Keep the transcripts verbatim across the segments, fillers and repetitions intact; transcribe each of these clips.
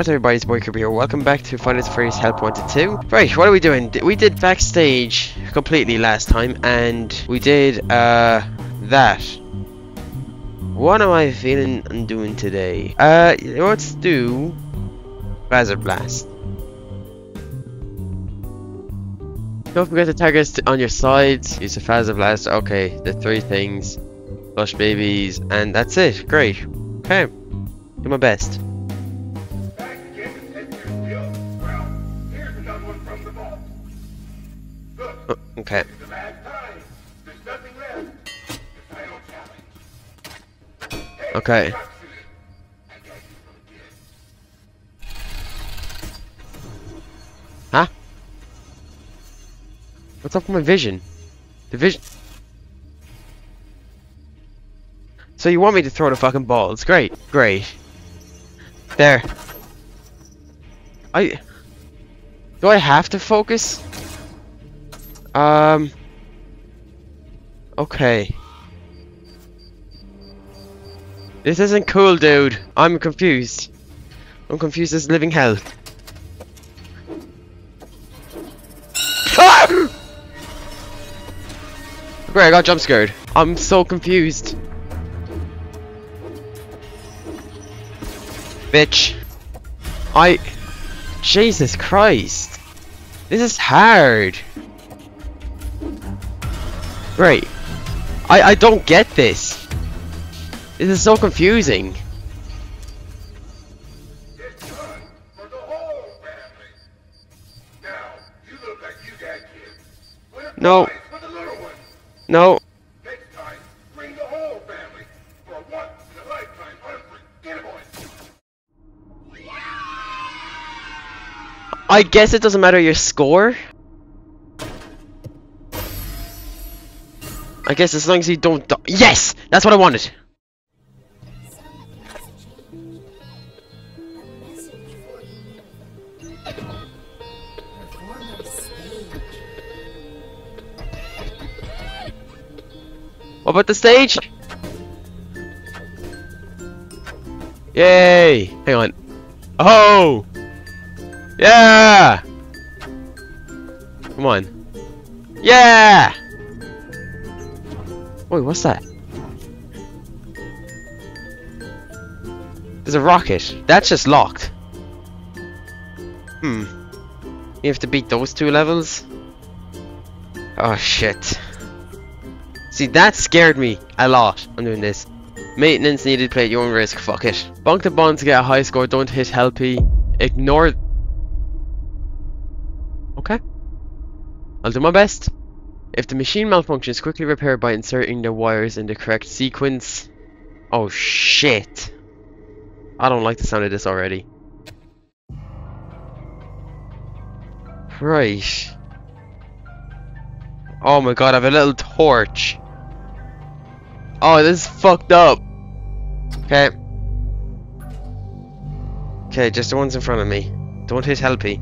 What's up everybody, it's Boy Cooper here. Welcome back to Five Nights at Freddy's Help Wanted two. Right, what are we doing? We did backstage completely last time, and we did, uh, that. What am I feeling I'm doing today? Uh, let's do Fazer Blast. Don't forget to tag us on your sides. Use the Fazer Blast. Okay, the three things. Plush Babies, and that's it. Great. Okay, do my best. Okay. Okay. Huh? What's up with my vision? The vision. So you want me to throw the fucking balls? Great, great. There. I. Do I have to focus? Um. Okay. This isn't cool, dude. I'm confused. I'm confused as living hell. Ah! Great, I got jump scared. I'm so confused. Bitch. I. Jesus Christ. This is hard. Right, I, I don't get this. This is so confusing. It's fun for the whole family. Now, you look like you got kids. No. For the little one. No. Next time, bring the whole family for a once in a lifetime unforgettable. I guess it doesn't matter your score. I guess as long as you don't die. Yes! That's what I wanted! What about the stage? Yay! Hang on. Oh! Yeah! Come on. Yeah! Wait, what's that? There's a rocket. That's just locked. Hmm. You have to beat those two levels? Oh, shit. See, that scared me a lot. I'm doing this. Maintenance needed, play at your own risk. Fuck it. Bonk the bomb to get a high score. Don't hit Helpy. Ignore... Okay. I'll do my best. If the machine malfunctions, quickly repair by inserting the wires in the correct sequence. Oh shit. I don't like the sound of this already. Right. Oh my god, I have a little torch. Oh, this is fucked up. Okay. Okay, just the ones in front of me. Don't hit Helpy.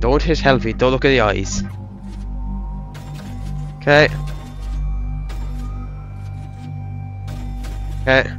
Don't hit Helpy. Don't look at the eyes. Okay. Okay.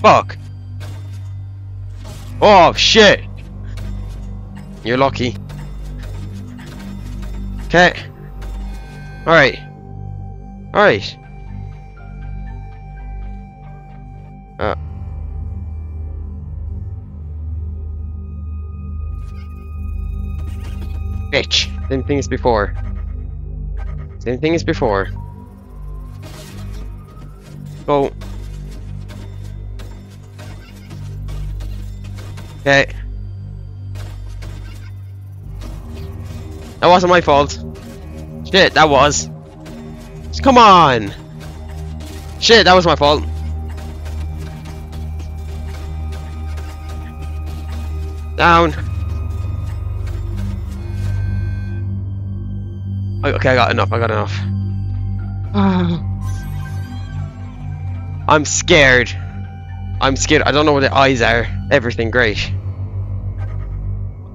Fuck. Oh shit. You're lucky. Okay. Alright. Alright. Uh. Bitch. Same thing as before. Same thing as before. Go. Okay. That wasn't my fault. Shit, that was. Come on. Shit, that was my fault. Down. Okay, I got enough, I got enough. I'm scared. I'm scared. I don't know where the eyes are. Everything great.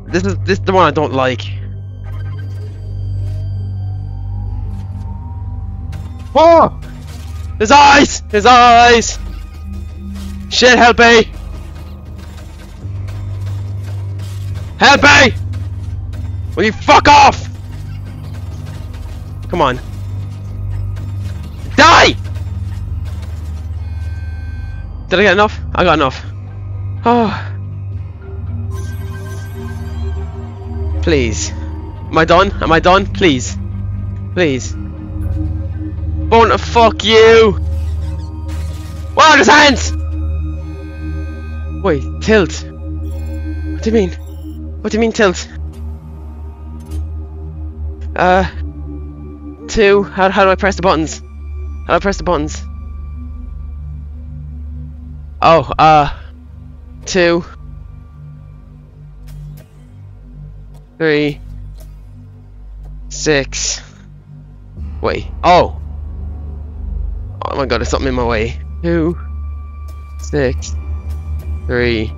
This is this is the one I don't like. Oh! His eyes! His eyes! Shit, help me! Helpy! Will you fuck off? Come on. Die! Did I get enough? I got enough. Oh. Please. Am I done? Am I done? Please. Please. Won't fuck you! Wow, there's hands! Wait, tilt. What do you mean? What do you mean tilt? Uh... Two, how, how do I press the buttons? How do I press the buttons? Oh, uh... Two... Three... Six... Wait, oh! Oh my god, there's something in my way. Two... Six... Three...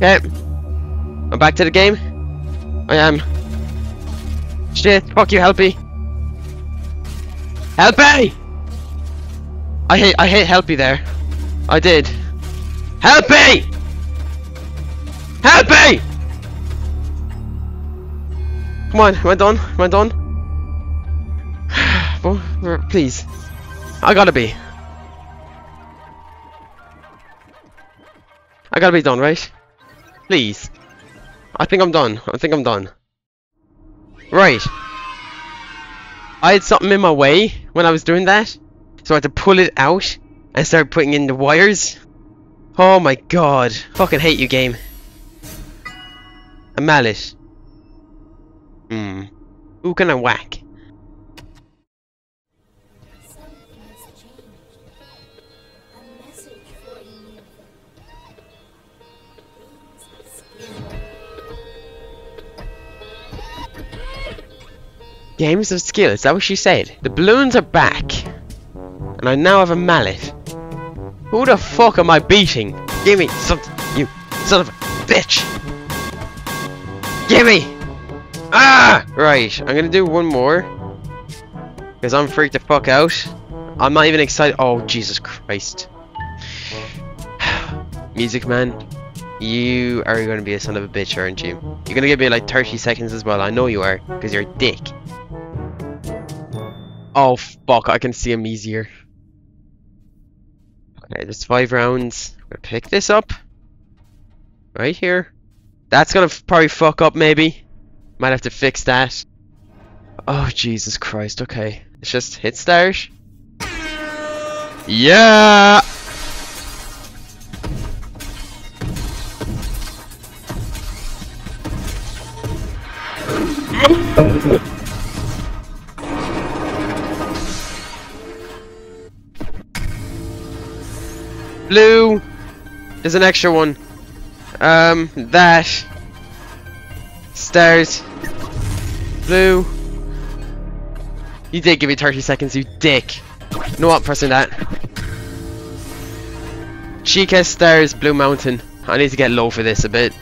Yep! I'm back to the game? I am. Shit, fuck you, Helpy! Helpy! I hate, I hate Helpy there. I did. Helpy! Helpy! Come on, am I done? Am I done? Please. I gotta be. I gotta be done, right? Please. I think I'm done. I think I'm done. Right. I had something in my way when I was doing that, so I had to pull it out and start putting in the wires. Oh my god. Fucking hate you, game. A mallet. Hmm. Who can I whack? Games of skill, is that what she said? The balloons are back. And I now have a mallet. Who the fuck am I beating? Gimme something, you son of a bitch! Gimme! Ah! Right, I'm gonna do one more. Because I'm freaked the fuck out. I'm not even excited. Oh, Jesus Christ. Music Man, you are gonna be a son of a bitch, aren't you? You're gonna give me like thirty seconds as well. I know you are, because you're a dick. Oh fuck, I can see him easier. Okay, there's five rounds. I'm gonna pick this up. Right here. That's gonna probably fuck up, maybe. Might have to fix that. Oh, Jesus Christ, okay. Let's just hit start. Yeah! Blue. There's an extra one. Um, that. Stairs. Blue. You did give me thirty seconds, you dick. No, I'm pressing that. Chica, stairs, Blue Mountain. I need to get low for this a bit.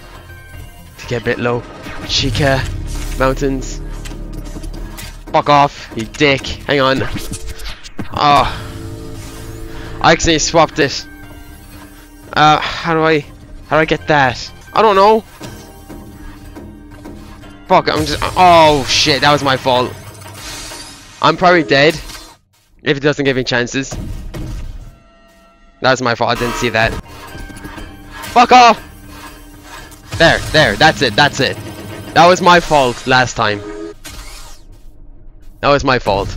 To get a bit low. Chica, mountains. Fuck off, you dick. Hang on. Oh. I accidentally swapped this. Uh, how do I, how do I get that? I don't know. Fuck, I'm just, oh shit, that was my fault. I'm probably dead, if it doesn't give me chances. That was my fault, I didn't see that. Fuck off! There, there, that's it, that's it. That was my fault last time. That was my fault.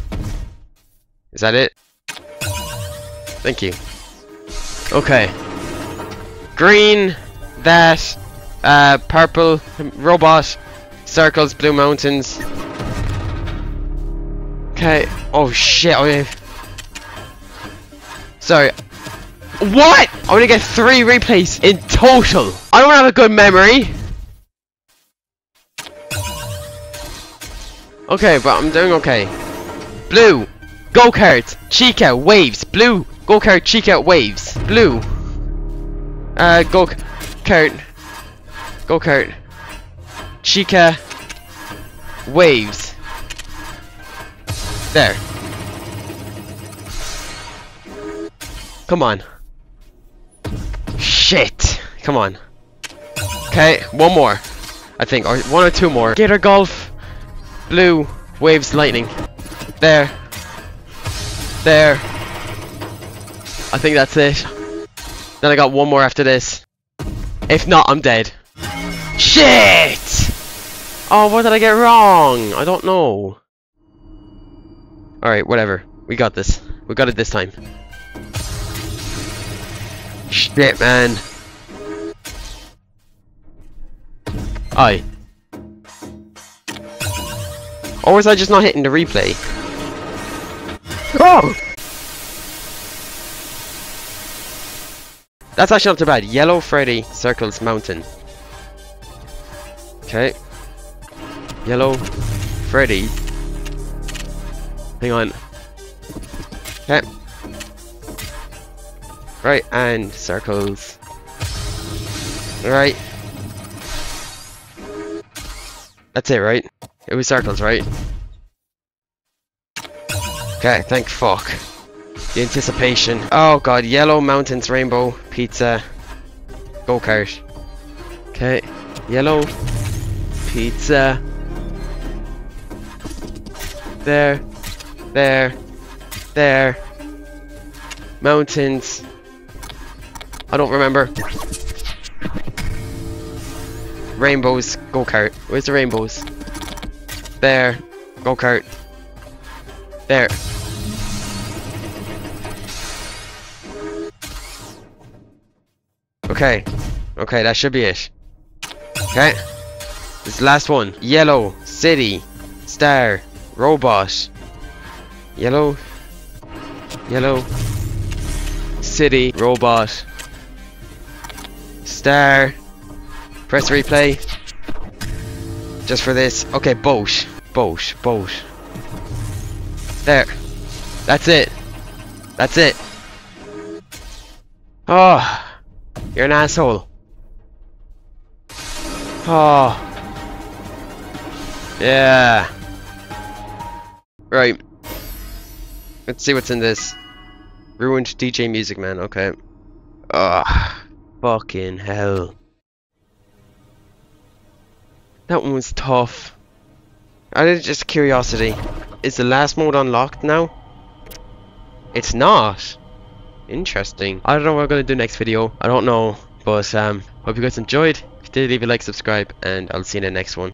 Is that it? Thank you. Okay. Green, that, uh, purple, robot, circles, Blue Mountains. Okay. Oh shit. I Sorry. What? I'm gonna get three replays in total. I don't have a good memory. Okay, but I'm doing okay. Blue, go-kart, Chica, waves. Blue, go-kart, Chica, waves. Blue. Uh, go-kart, go-kart, Chica, waves. There. Come on. Shit. Come on. Okay, one more. I think, or one or two more. Gator Golf, Blue, Waves, Lightning. There. There. I think that's it. Then I got one more after this. If not, I'm dead. Shit! Oh, what did I get wrong? I don't know. Alright, whatever. We got this. We got it this time. Shit, man. Aye. Or was I just not hitting the replay? Oh! That's actually not too bad. Yellow Freddy circles mountain. Okay. Yellow Freddy. Hang on. Okay. Right, and circles. Right. That's it, right? It was circles, right? Okay, thank fuck. The anticipation. Oh god, yellow, mountains, rainbow, pizza, go-kart. Okay, yellow, pizza. There, there, there. Mountains. I don't remember. Rainbows, go-kart. Where's the rainbows? There, go-kart. There. Okay, okay, that should be it. Okay, this last one. Yellow, city, star, robot. Yellow, yellow, city, robot, star. Press replay. Just for this. Okay, boat, boat, boat. There. That's it. That's it. Oh. You're an asshole. Oh. Yeah. Right. Let's see what's in this. Ruined D J Music Man. Okay. Ugh. Fucking hell. That one was tough. I did just curiosity. Is the last mode unlocked now? It's not. Interesting. I don't know what I'm gonna do next video. I don't know. But um hope you guys enjoyed. If you did, leave a like, subscribe, and I'll see you in the next one.